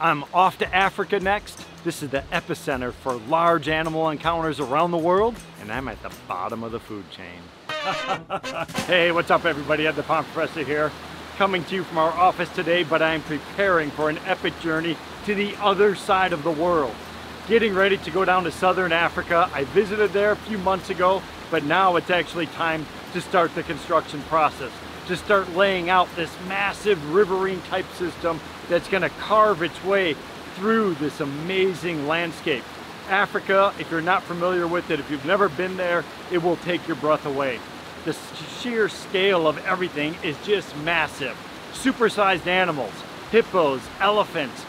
I'm off to Africa next. This is the epicenter for large animal encounters around the world, and I'm at the bottom of the food chain. Hey, what's up everybody? Ed the Pond Professor here, coming to you from our office today, but I'm preparing for an epic journey to the other side of the world. Getting ready to go down to Southern Africa. I visited there a few months ago, but now it's actually time to start the construction process, to start laying out this massive riverine type system that's gonna carve its way through this amazing landscape. Africa, if you're not familiar with it, if you've never been there, it will take your breath away. The sheer scale of everything is just massive. Supersized animals, hippos, elephants,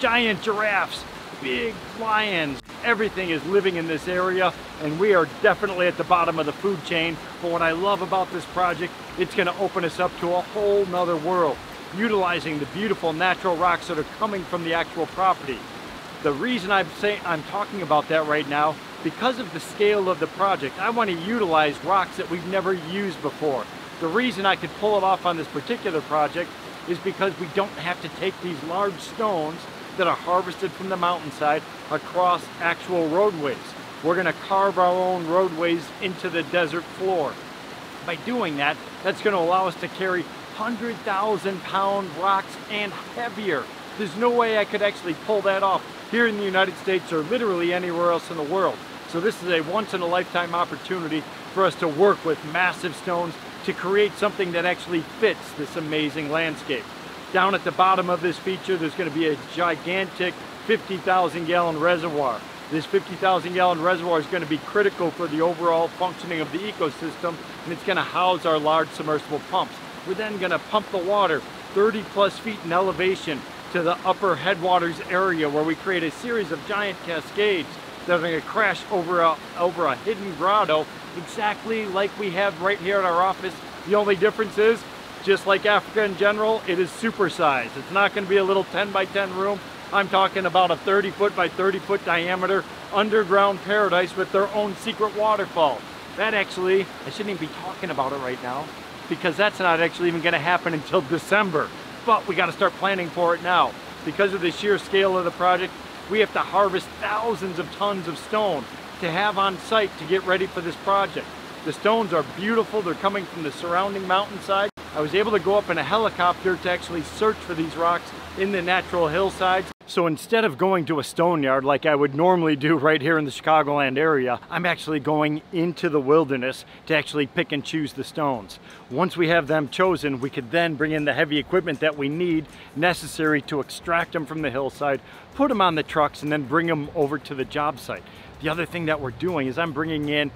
giant giraffes, big lions. Everything is living in this area, and we are definitely at the bottom of the food chain. But what I love about this project, it's going to open us up to a whole nother world, utilizing the beautiful natural rocks that are coming from the actual property. The reason I'm talking about that right now, because of the scale of the project, I want to utilize rocks that we've never used before. The reason I could pull it off on this particular project is because we don't have to take these large stones that are harvested from the mountainside across actual roadways. We're going to carve our own roadways into the desert floor. By doing that, that's going to allow us to carry 100,000-pound rocks and heavier. There's no way I could actually pull that off here in the United States or literally anywhere else in the world. So this is a once-in-a-lifetime opportunity for us to work with massive stones to create something that actually fits this amazing landscape. Down at the bottom of this feature, there's going to be a gigantic 50,000-gallon reservoir. This 50,000-gallon reservoir is going to be critical for the overall functioning of the ecosystem, and it's going to house our large submersible pumps. We're then going to pump the water 30-plus feet in elevation to the upper headwaters area, where we create a series of giant cascades that are going to crash over a hidden grotto, exactly like we have right here at our office. The only difference is, just like Africa in general, it is supersized. It's not going to be a little 10 by 10 room. I'm talking about a 30 foot by 30 foot diameter underground paradise with their own secret waterfall. That actually, I shouldn't even be talking about it right now, because that's not actually even going to happen until December. But we got to start planning for it now. Because of the sheer scale of the project, we have to harvest thousands of tons of stone to have on site to get ready for this project. The stones are beautiful. They're coming from the surrounding mountainside. I was able to go up in a helicopter to actually search for these rocks in the natural hillsides. So instead of going to a stone yard like I would normally do right here in the Chicagoland area, I'm actually going into the wilderness to actually pick and choose the stones. Once we have them chosen, we could then bring in the heavy equipment that we need necessary to extract them from the hillside, put them on the trucks, and then bring them over to the job site. The other thing that we're doing is I'm bringing in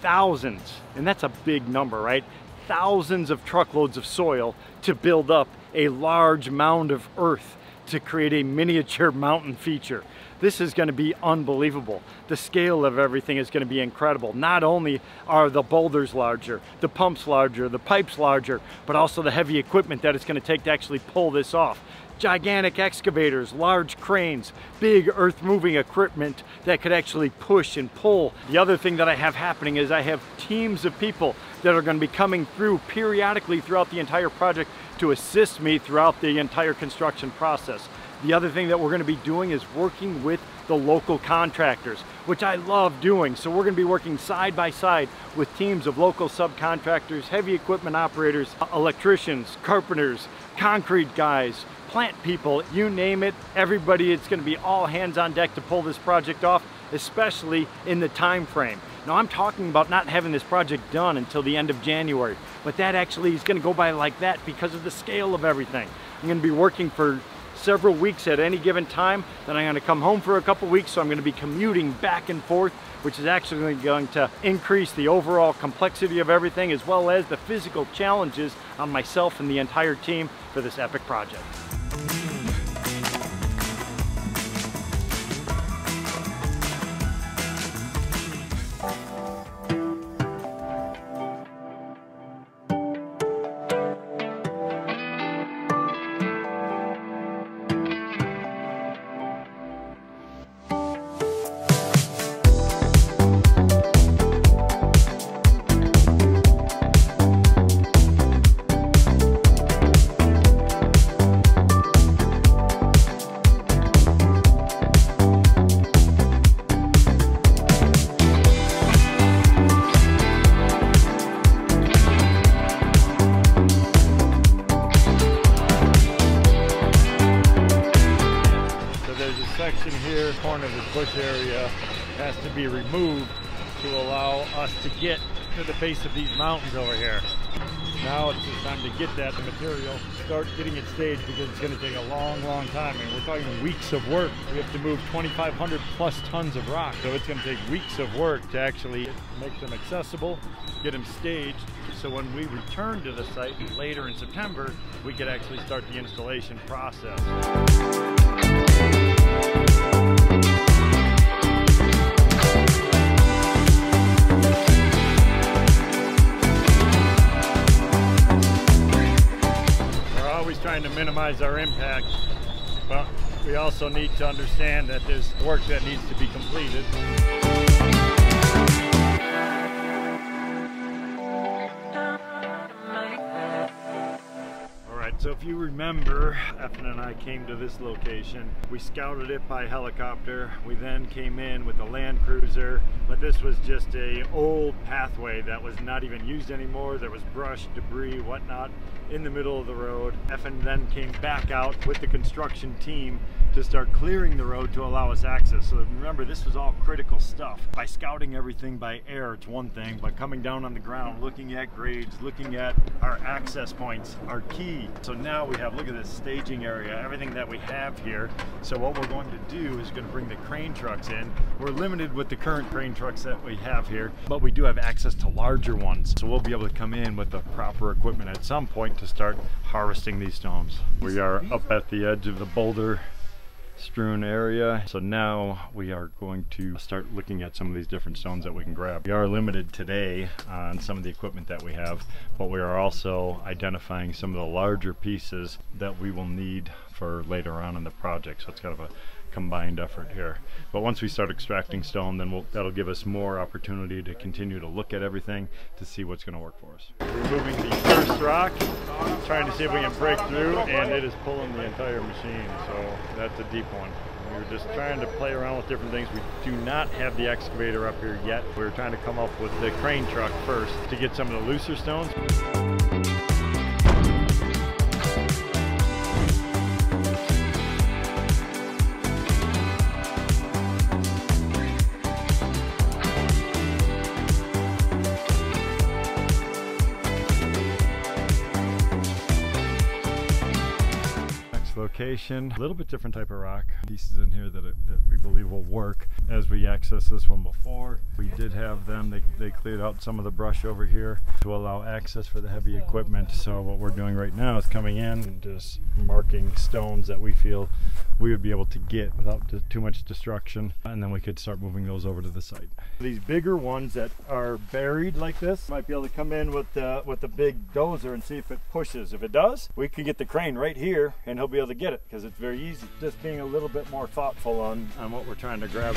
thousands, and that's a big number, right? Thousands of truckloads of soil to build up a large mound of earth to create a miniature mountain feature. This is going to be unbelievable. The scale of everything is going to be incredible. Not only are the boulders larger, the pumps larger, the pipes larger, but also the heavy equipment that it's going to take to actually pull this off. Gigantic excavators, large cranes, big earth moving equipment that could actually push and pull. The other thing that I have happening is I have teams of people that are going to be coming through periodically throughout the entire project to assist me throughout the entire construction process. The other thing that we're going to be doing is working with the local contractors, which I love doing. So we're going to be working side by side with teams of local subcontractors, heavy equipment operators, electricians, carpenters, concrete guys, plant people, you name it, everybody. It's going to be all hands on deck to pull this project off, especially in the time frame. Now, I'm talking about not having this project done until the end of January, but that actually is going to go by like that because of the scale of everything. I'm going to be working for several weeks at any given time, then I'm going to come home for a couple weeks, so I'm going to be commuting back and forth, which is actually going to increase the overall complexity of everything, as well as the physical challenges on myself and the entire team for this epic project. section here, corner of the bush area, has to be removed to allow us to get to the base of these mountains over here. Now it's just time to get that material, start getting it staged, because it's going to take a long, long time. I mean, we're talking weeks of work. We have to move 2,500 plus tons of rock, so it's going to take weeks of work to actually make them accessible, get them staged, so when we return to the site later in September, we could actually start the installation process. Trying to minimize our impact, but we also need to understand that there's work that needs to be completed. All right, so if you remember, Effen and I came to this location. We scouted it by helicopter. We then came in with a Land Cruiser, but this was just an old pathway that was not even used anymore. There was brush, debris, whatnot, in the middle of the road. Effen then came back out with the construction team to start clearing the road to allow us access. So remember, this was all critical stuff. By scouting everything by air, it's one thing, but coming down on the ground, looking at grades, looking at our access points are key. So now we have, look at this staging area, everything that we have here. So what we're going to do is going to bring the crane trucks in. We're limited with the current crane trucks that we have here, but we do have access to larger ones. So we'll be able to come in with the proper equipment at some point to start harvesting these stones. We are up at the edge of the boulder strewn area, so now we are going to start looking at some of these different stones that we can grab. We are limited today on some of the equipment that we have, but we are also identifying some of the larger pieces that we will need for later on in the project, so it's kind of a combined effort here. But once we start extracting stone, then that'll give us more opportunity to continue to look at everything to see what's going to work for us. Removing the first rock, trying to see if we can break through, and it is pulling the entire machine, so that's a deep one. We were just trying to play around with different things. We do not have the excavator up here yet. We were trying to come up with the crane truck first to get some of the looser stones. Location, a little bit different type of rock. Pieces in here that we believe will work as we access this one. Before we did have them, they cleared out some of the brush over here to allow access for the heavy equipment. So what we're doing right now is coming in and just marking stones that we feel we would be able to get without too much destruction, and then we could start moving those over to the site. These bigger ones that are buried like this, might be able to come in with the big dozer and see if it pushes. If it does, we can get the crane right here and he'll be able to get it, because it's very easy. Just being a little bit more thoughtful on what we're trying to grab.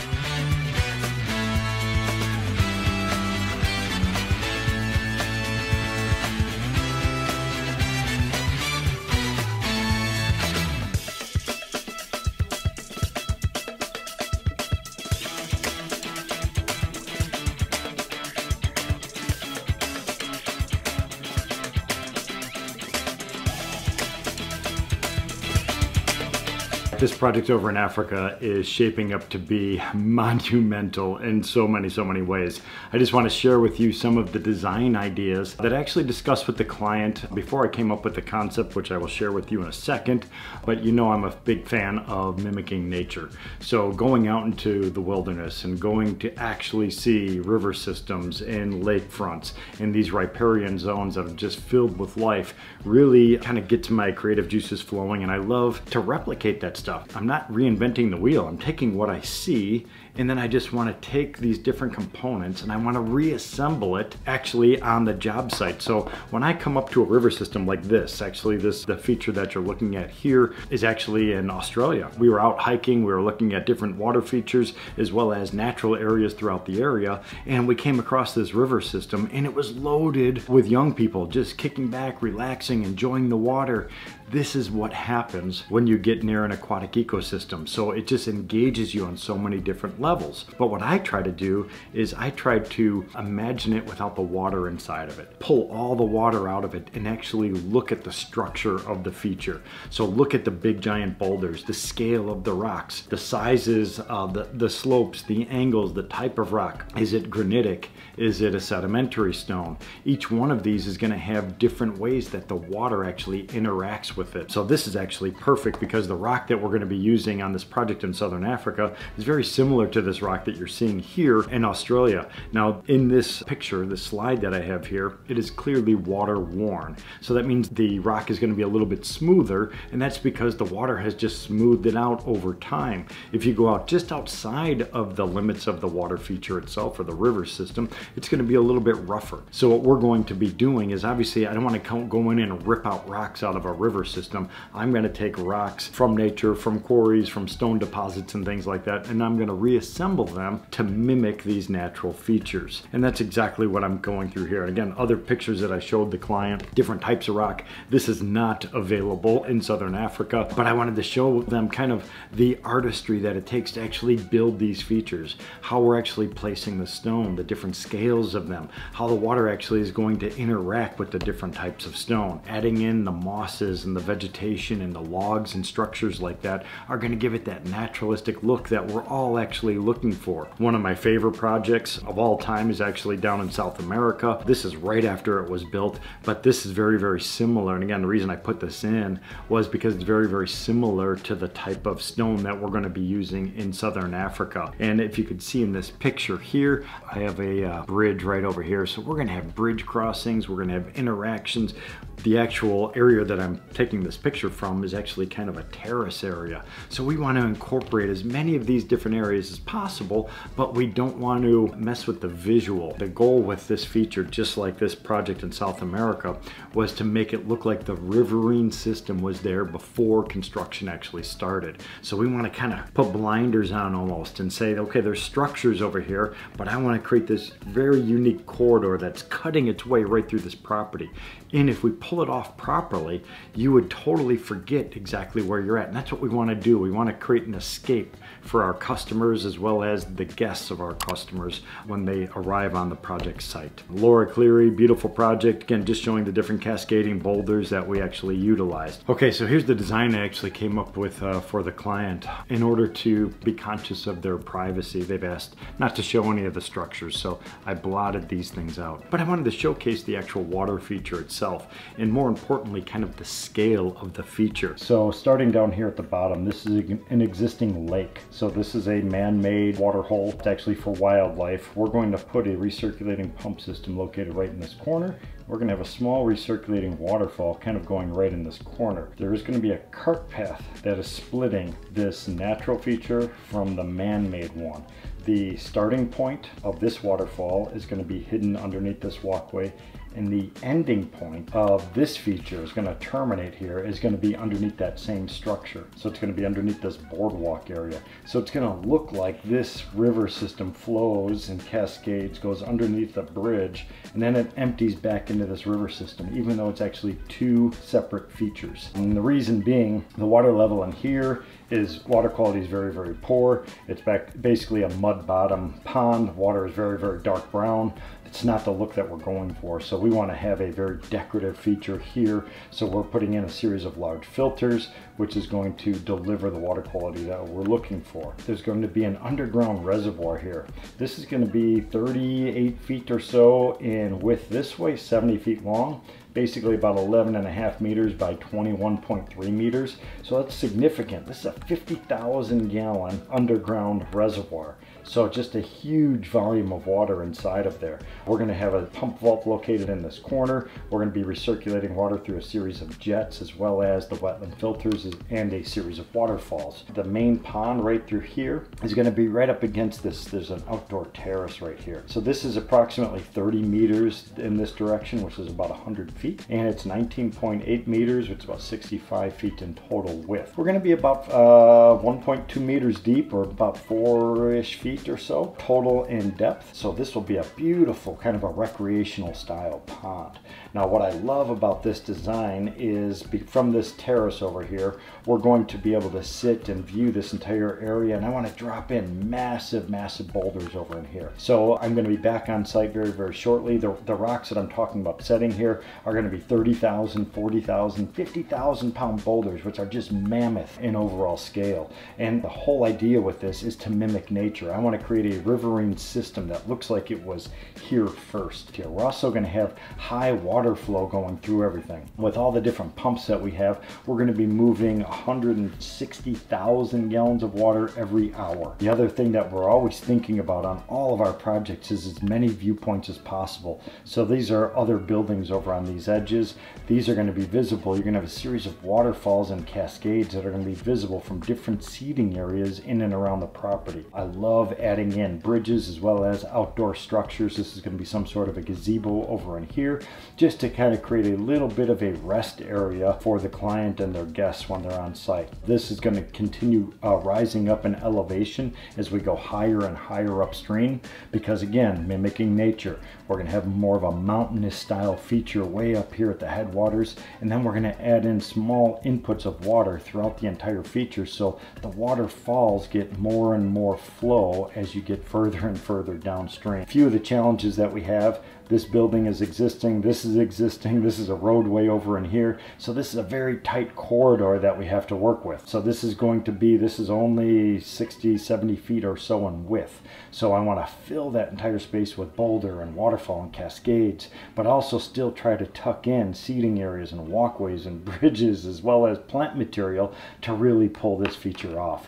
This project over in Africa is shaping up to be monumental in so many ways. I just want to share with you some of the design ideas that I actually discussed with the client before I came up with the concept, which I will share with you in a second. But you know, I'm a big fan of mimicking nature. So going out into the wilderness and going to actually see river systems and lakefronts and these riparian zones that are just filled with life really kind of gets my creative juices flowing, and I love to replicate that stuff. I'm not reinventing the wheel. I'm taking what I see, and then I just want to take these different components and I want to reassemble it actually on the job site. So when I come up to a river system like this, actually the feature that you're looking at here is actually in Australia. We were out hiking, we were looking at different water features as well as natural areas throughout the area, and we came across this river system and it was loaded with young people just kicking back, relaxing, enjoying the water. This is what happens when you get near an aquatic ecosystem. So it just engages you on so many different levels. But what I try to do is I try to imagine it without the water inside of it, pull all the water out of it, and actually look at the structure of the feature. So look at the big giant boulders, the scale of the rocks, the sizes, the slopes, the angles, the type of rock. Is it granitic? Is it a sedimentary stone? Each one of these is gonna have different ways that the water actually interacts with it. So this is actually perfect because the rock that we're gonna be using on this project in Southern Africa is very similar to this rock that you're seeing here in Australia. Now in this picture, the slide that I have here, it is clearly water worn. So that means the rock is gonna be a little bit smoother, and that's because the water has just smoothed it out over time. If you go out just outside of the limits of the water feature itself or the river system, it's gonna be a little bit rougher. So what we're going to be doing is, obviously I don't wanna go in and rip out rocks out of a river system. I'm gonna take rocks from nature, from quarries, from stone deposits and things like that, and I'm gonna reassemble them to mimic these natural features. And that's exactly what I'm going through here. And again, other pictures that I showed the client, different types of rock. This is not available in Southern Africa, but I wanted to show them kind of the artistry that it takes to actually build these features, how we're actually placing the stone, the different scales of them, how the water actually is going to interact with the different types of stone. Adding in the mosses and the vegetation and the logs and structures like that are going to give it that naturalistic look that we're all actually looking for. One of my favorite projects of all time is actually down in South America. This is right after it was built, but this is very, very similar. And again, the reason I put this in was because it's very, very similar to the type of stone that we're going to be using in Southern Africa. And if you could see in this picture here, I have a bridge right over here. So we're going to have bridge crossings, we're going to have interactions. The actual area that I'm taking this picture from is actually kind of a terrace area. So we want to incorporate as many of these different areas as possible, but we don't want to mess with the visual. The goal with this feature, just like this project in South America, was to make it look like the riverine system was there before construction actually started. So we want to kind of put blinders on almost and say, okay, there's structures over here, but I want to create this very unique corridor that's cutting its way right through this property. And if we pull it off properly, you would totally forget exactly where you're at. And that's what we want to do. We want to create an escape for our customers as well as the guests of our customers when they arrive on the project site. Laura Cleary, beautiful project. Again, just showing the different cascading boulders that we actually utilized. Okay, so here's the design I actually came up with for the client. In order to be conscious of their privacy, they've asked not to show any of the structures, so I blotted these things out. But I wanted to showcase the actual water feature itself, and more importantly, kind of the scale of the feature. So starting down here at the bottom, this is an existing lake. So this is a man-made water hole. It's actually for wildlife. We're going to put a recirculating pump system located right in this corner. We're going to have a small recirculating waterfall kind of going right in this corner. There is going to be a cart path that is splitting this natural feature from the man-made one. The starting point of this waterfall is going to be hidden underneath this walkway, and the ending point of this feature is going to terminate here, is going to be underneath that same structure. So it's going to be underneath this boardwalk area. So it's going to look like this river system flows and cascades, goes underneath the bridge, and then it empties back into this river system, even though it's actually two separate features. And the reason being, the water level in here is, water quality is very, very poor. It's basically a mud bottom pond. Water is very, very dark brown. It's not the look that we're going for. So we want to have a very decorative feature here. So we're putting in a series of large filters, which is going to deliver the water quality that we're looking for. There's going to be an underground reservoir here. This is going to be 38 feet or so in width this way, 70 feet long. Basically about 11.5 meters by 21.3 meters. So that's significant. This is a 50,000 gallon underground reservoir. So just a huge volume of water inside of there. We're gonna have a pump vault located in this corner. We're gonna be recirculating water through a series of jets as well as the wetland filters and a series of waterfalls. The main pond right through here is gonna be right up against this. There's an outdoor terrace right here. So this is approximately 30 meters in this direction, which is about 100 feet feet, and it's 19.8 meters, which is about 65 feet in total width. We're going to be about 1.2 meters deep, or about 4-ish feet or so total in depth. So this will be a beautiful kind of a recreational style pond. Now what I love about this design is from this terrace over here, we're going to be able to sit and view this entire area, and I want to drop in massive boulders over in here. So I'm going to be back on site very shortly. The rocks that I'm talking about setting here are going to be 30,000, 40,000, 50,000 pound boulders, which are just mammoth in overall scale. And the whole idea with this is to mimic nature. I want to create a riverine system that looks like it was here first. We're also going to have high water flow going through everything. With all the different pumps that we have, we're going to be moving 160,000 gallons of water every hour. The other thing that we're always thinking about on all of our projects is as many viewpoints as possible. So these are other buildings over on these edges. These are going to be visible. You're going to have a series of waterfalls and cascades that are going to be visible from different seating areas in and around the property. I love adding in bridges as well as outdoor structures. This is going to be some sort of a gazebo over in here, just to kind of create a little bit of a rest area for the client and their guests when they're on site. This is going to continue rising up in elevation as we go higher and higher upstream, because again, mimicking nature, we're going to have more of a mountainous style feature way up here at the headwaters, and then we're going to add in small inputs of water throughout the entire feature, so the waterfalls get more and more flow as you get further and further downstream. A few of the challenges that we have: this building is existing, this is existing, this is a roadway over in here. So this is a very tight corridor that we have to work with. So this is going to be, this is only 60, 70 feet or so in width. So I want to fill that entire space with boulder and waterfall and cascades, but also still try to tuck in seating areas and walkways and bridges as well as plant material to really pull this feature off.